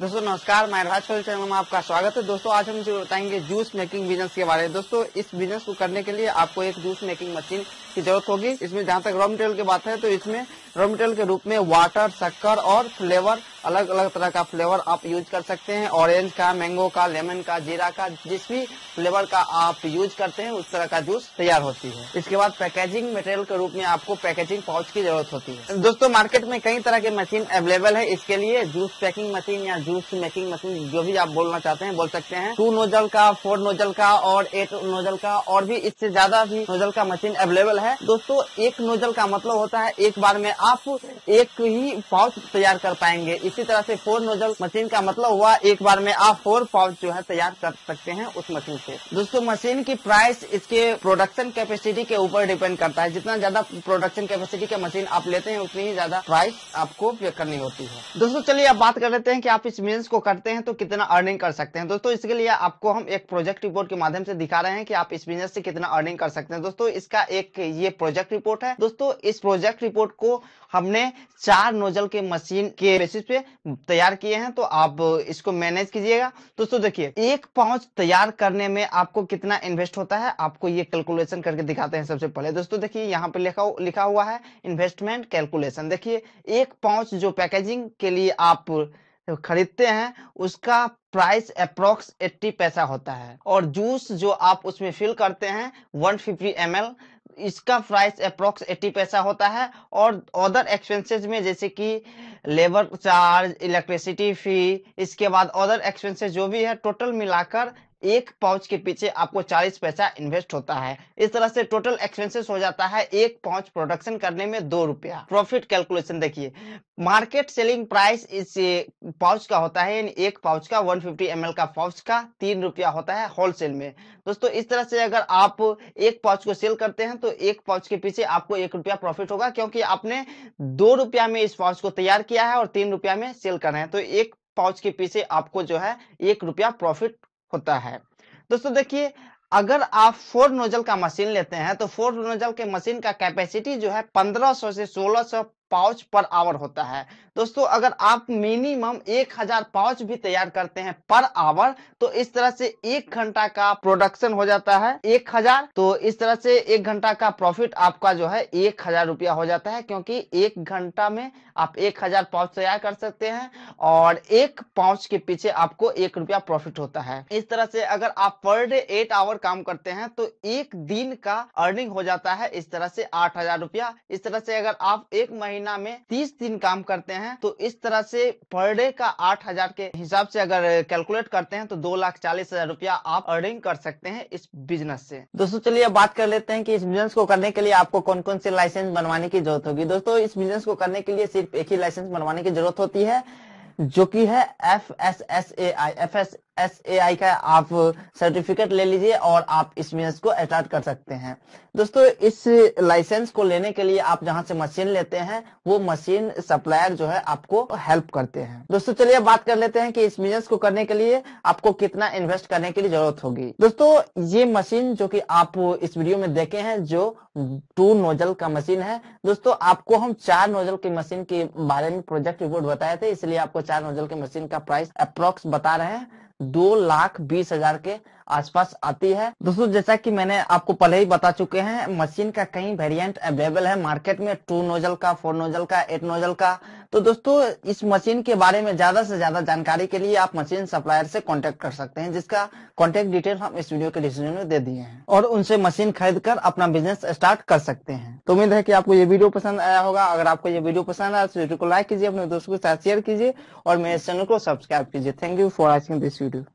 दोस्तों नमस्कार, my advice place channel में आपका स्वागत है। दोस्तों आज हम बताएंगे जूस मेकिंग बिजनेस के बारे में। दोस्तों इस बिजनेस को करने के लिए आपको एक जूस मेकिंग मशीन की जरूरत होगी। इसमें जहां तक रॉ मटेरियल की बात है तो इसमें रॉ मटेरियल के रूप में वाटर, शक्कर और फ्लेवर, अलग अलग तरह का फ्लेवर आप यूज कर सकते हैं। ऑरेंज का, मैंगो का, लेमन का, जीरा का, जिस भी फ्लेवर का आप यूज करते हैं उस तरह का जूस तैयार होती है। इसके बाद पैकेजिंग मटेरियल के रूप में आपको पैकेजिंग पाउच की जरूरत होती है। दोस्तों मार्केट में कई तरह के मशीन अवेलेबल है। इसके लिए जूस पैकिंग मशीन या जूस मेकिंग मशीन जो भी आप बोलना चाहते हैं बोल सकते हैं। 2 नोजल का, 4 नोजल का और 8 नोजल का और भी इससे ज्यादा भी नोजल का मशीन अवेलेबल है। दोस्तों 1 नोजल का मतलब होता है एक बार में आप एक ही पाउच तैयार कर पाएंगे। इसी तरह से 4 नोजल मशीन का मतलब हुआ एक बार में आप 4 पाउच जो है तैयार कर सकते हैं उस मशीन से। दोस्तों मशीन की प्राइस इसके प्रोडक्शन कैपेसिटी के ऊपर डिपेंड करता है। जितना ज्यादा प्रोडक्शन कैपेसिटी के मशीन आप लेते हैं उतनी ही ज्यादा प्राइस आपको पे करनी होती है। दोस्तों चलिए अब बात कर लेते हैं कि आप इस बिजनेस को करते हैं तो कितना अर्निंग कर सकते हैं। दोस्तों इसके लिए आपको हम एक प्रोजेक्ट रिपोर्ट के माध्यम से दिखा रहे हैं कि आप इस बिजनेस से कितना अर्निंग कर सकते हैं। दोस्तों इसका एक ये प्रोजेक्ट रिपोर्ट है। दोस्तों इस प्रोजेक्ट रिपोर्ट को हमने 4 नोजल के मशीन के बेसिस पे तैयार किए हैं, तो आप इसको मैनेज कीजिएगा। दोस्तों देखिए 1 पाउच तैयार करने में आपको कितना इन्वेस्ट होता है, आपको ये कैलकुलेशन करके दिखाते हैं। सबसे पहले दोस्तों देखिए यहाँ पे लिखा हुआ है इन्वेस्टमेंट कैलकुलेशन। देखिए 1 पाउच जो पैकेजिंग के लिए आप खरीदते हैं उसका प्राइस अप्रोक्स 80 पैसा होता है और जूस जो आप उसमें फिल करते हैं 150 ml इसका प्राइस अप्रोक्स 80 पैसा होता है। और अदर एक्सपेंसेस में जैसे कि लेबर चार्ज, इलेक्ट्रिसिटी फी, इसके बाद अदर एक्सपेंसेस जो भी है, टोटल मिलाकर 1 पाउच के पीछे आपको 40 पैसा इन्वेस्ट होता है। इस तरह से टोटल एक्सपेंसेस हो जाता है 1 पाउच प्रोडक्शन करने में 2 रुपया। प्रॉफिट कैलकुलेशन देखिए, मार्केट सेलिंग प्राइस इस पाउच का होता है, यानी 1 पाउच का 150 ml का पाउच का 3 रुपया होता है होलसेल में। दोस्तों इस तरह से अगर आप 1 पाउच को सेल करते हैं तो 1 पाउच के पीछे आपको 1 रुपया प्रॉफिट होगा, क्योंकि आपने 2 रुपया में इस पाउच को तैयार किया है और 3 रुपया में सेल कर रहे हैं, तो 1 पाउच के पीछे आपको जो है 1 रुपया प्रॉफिट होता है। दोस्तों देखिए अगर आप 4 नोजल का मशीन लेते हैं तो 4 नोजल के मशीन का कैपेसिटी जो है 1500 से 1600 पाउच पर आवर होता है। दोस्तों अगर आप मिनिमम 1000 पाउच भी तैयार करते हैं पर आवर तो इस तरह से 1 घंटा का प्रोडक्शन हो जाता है 1000, तो इस तरह से 1 घंटा का प्रॉफिट आपका जो है 1000 रुपया हो जाता है, क्योंकि 1 घंटा में आप 1000 पाउच तैयार कर सकते हैं और 1 पाउच के पीछे आपको 1 रुपया प्रॉफिट होता है। इस तरह से अगर आप पर डे 8 आवर काम करते हैं तो 1 दिन का अर्निंग हो जाता है इस तरह से 8000 रुपया। इस तरह से अगर आप 1 महीना में 30 दिन काम करते हैं तो इस तरह से पर डे का 8000 के हिसाब से अगर कैलकुलेट करते हैं तो 2,40,000 रुपया आप अर्निंग कर सकते हैं इस बिजनेस से। दोस्तों चलिए अब बात कर लेते हैं कि इस बिजनेस को करने के लिए आपको कौन कौन से लाइसेंस बनवाने की जरूरत होगी। दोस्तों इस बिजनेस को करने के लिए सिर्फ एक ही लाइसेंस बनवाने की जरूरत होती है, जो कि है FSSAI। FSSAI का आप सर्टिफिकेट ले लीजिए और आप इस बिजनेस को स्टार्ट कर सकते हैं। दोस्तों इस लाइसेंस को लेने के लिए आप जहां से मशीन लेते हैं वो मशीन सप्लायर जो है आपको हेल्प करते हैं। दोस्तों चलिए बात कर लेते हैं कि इस बिजनेस को करने के लिए आपको कितना इन्वेस्ट करने की जरूरत होगी। दोस्तों ये मशीन जो कि आप इस वीडियो में देखे हैं जो 2 नोजल का मशीन है, दोस्तों आपको हम 4 नोजल की मशीन के बारे में प्रोजेक्ट रिपोर्ट बताए थे, इसलिए आपको 4 नोजल के मशीन का प्राइस अप्रोक्स बता रहे हैं 2,20,000 के आसपास आती है। दोस्तों जैसा कि मैंने आपको पहले ही बता चुके हैं मशीन का कई वेरिएंट अवेलेबल है मार्केट में, 2 नोजल का, 4 नोजल का, 8 नोजल का। तो दोस्तों इस मशीन के बारे में ज्यादा से ज्यादा जानकारी के लिए आप मशीन सप्लायर से कांटेक्ट कर सकते हैं, जिसका कांटेक्ट डिटेल हम इस वीडियो के डिस्क्रिप्शन में दे दिए हैं, और उनसे मशीन खरीद कर अपना बिजनेस स्टार्ट कर सकते हैं। तो उम्मीद है कि आपको ये वीडियो पसंद आया होगा। अगर आपको ये वीडियो पसंद आया तो वीडियो को लाइक कीजिए, अपने दोस्तों के साथ शेयर कीजिए और मेरे चैनल को सब्सक्राइब कीजिए। Thank you for watching this video.